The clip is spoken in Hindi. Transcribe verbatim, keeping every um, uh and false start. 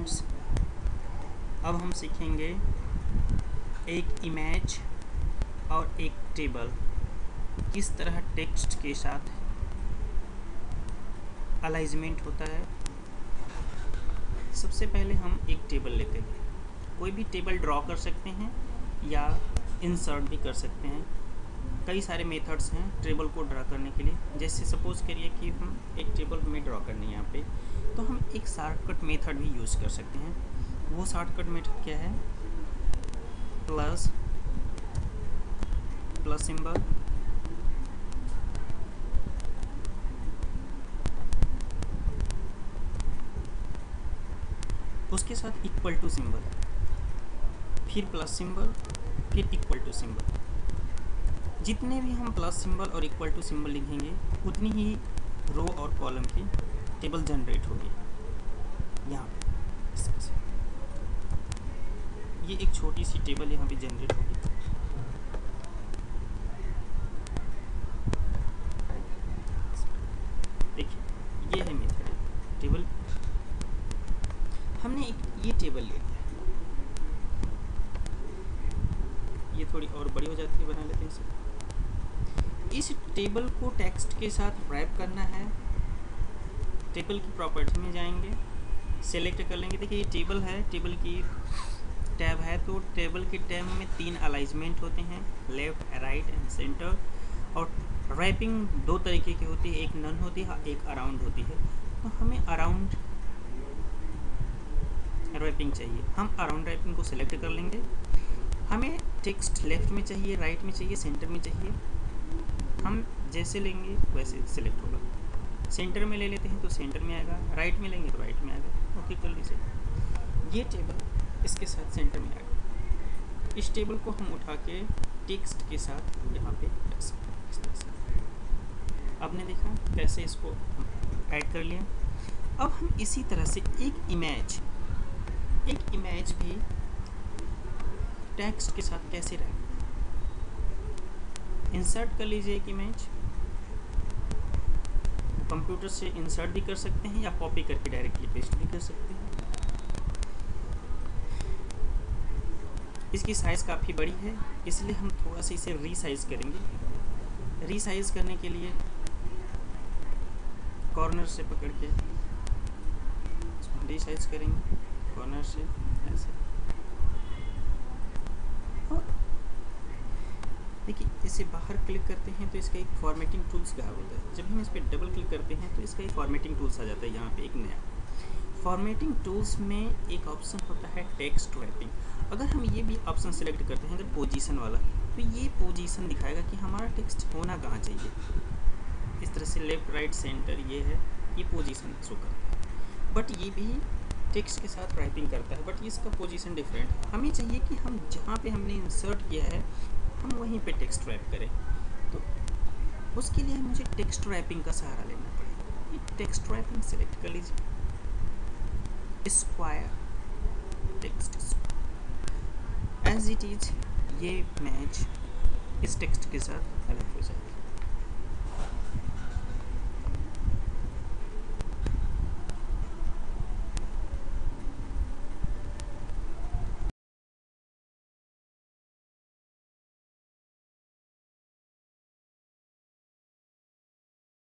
फ्रेंड्स, अब हम सीखेंगे एक इमेज और एक टेबल किस तरह टेक्स्ट के साथ अलाइजमेंट होता है। सबसे पहले हम एक टेबल लेते हैं। कोई भी टेबल ड्रॉ कर सकते हैं या इंसर्ट भी कर सकते हैं। कई सारे मेथड्स हैं टेबल को ड्रा करने के लिए। जैसे सपोज़ करिए कि हम एक टेबल में ड्रा करनी है यहाँ पे, तो हम एक शॉर्टकट मेथड भी यूज़ कर सकते हैं। वो शॉर्टकट मेथड क्या है? प्लस प्लस सिंबल उसके साथ इक्वल टू सिंबल, फिर प्लस सिंबल, फिर इक्वल टू सिंबल। जितने भी हम प्लस सिंबल और इक्वल टू सिंबल लिखेंगे उतनी ही रो और कॉलम की टेबल जनरेट होगी। यहाँ पे ये एक छोटी सी टेबल यहाँ पे जनरेट होगी। देखिए ये है मेथड टेबल। हमने एक ये टेबल ले लिया, ये थोड़ी और बड़ी हो जाती है, बना लेते हैं इसे। इस टेबल को टेक्स्ट के साथ रैप करना है। टेबल की प्रॉपर्टी में जाएंगे, सेलेक्ट कर लेंगे। देखिए ये टेबल है, टेबल की टैब है, तो टेबल के टैब में तीन अलाइजमेंट होते हैं, लेफ़्ट, राइट एंड सेंटर। और रैपिंग दो तरीके की होती है, एक नन होती है, एक अराउंड होती है। तो हमें अराउंड रैपिंग चाहिए। हम अराउंड रैपिंग को सिलेक्ट कर लेंगे। हमें टेक्स्ट लेफ्ट में चाहिए, राइट में चाहिए, सेंटर में चाहिए। हम जैसे लेंगे वैसे सिलेक्ट होगा। सेंटर में ले लेते हैं तो सेंटर में आएगा, राइट में लेंगे तो राइट में आएगा। ओके कर लीजिए। ये टेबल इसके साथ सेंटर में आएगा। इस टेबल को हम उठा के टेक्स्ट के साथ यहाँ पे रख सकते हैं, इस तरह से। आपने देखा कैसे इसको ऐड कर लिया। अब हम इसी तरह से एक इमेज एक इमेज भी टेक्स्ट के साथ कैसे रहे। इंसर्ट कर लीजिए एक इमेज, कंप्यूटर से इंसर्ट भी कर सकते हैं या कॉपी करके डायरेक्टली पेस्ट भी कर सकते हैं। इसकी साइज़ काफ़ी बड़ी है, इसलिए हम थोड़ा सा इसे रीसाइज़ करेंगे। रीसाइज़ करने के लिए कॉर्नर से पकड़ के इसको रीसाइज़ करेंगे, कॉर्नर से ऐसे। और देखिए इसे बाहर क्लिक करते हैं तो इसका एक फॉर्मेटिंग टूल्स गायब होता है। जब हम इस पर डबल क्लिक करते हैं तो इसका एक फॉर्मेटिंग टूल्स आ जाता है। यहाँ पे एक नया फॉर्मेटिंग टूल्स में एक ऑप्शन होता है टेक्स्ट रैपिंग। अगर हम ये भी ऑप्शन सेलेक्ट करते हैं अगर पोजीशन वाला, तो ये पोजीशन दिखाएगा कि हमारा टेक्स्ट होना कहाँ चाहिए। इस तरह से लेफ्ट, राइट, सेंटर, ये है, ये पोजीशन शो करता है। बट ये भी टेक्स्ट के साथ रैपिंग करता है, बट इसका पोजीशन डिफरेंट है। हमें चाहिए कि हम जहाँ पे हमने इंसर्ट किया है हम वहीं पे टेक्स्ट रैप करें, तो उसके लिए मुझे टेक्स्ट रैपिंग का सहारा लेना पड़ेगा। ये टेक्स्ट रैपिंग सेलेक्ट कर लीजिए, square text as it is. ये मैच इस टेक्स्ट के साथ अलग हो जाएगा।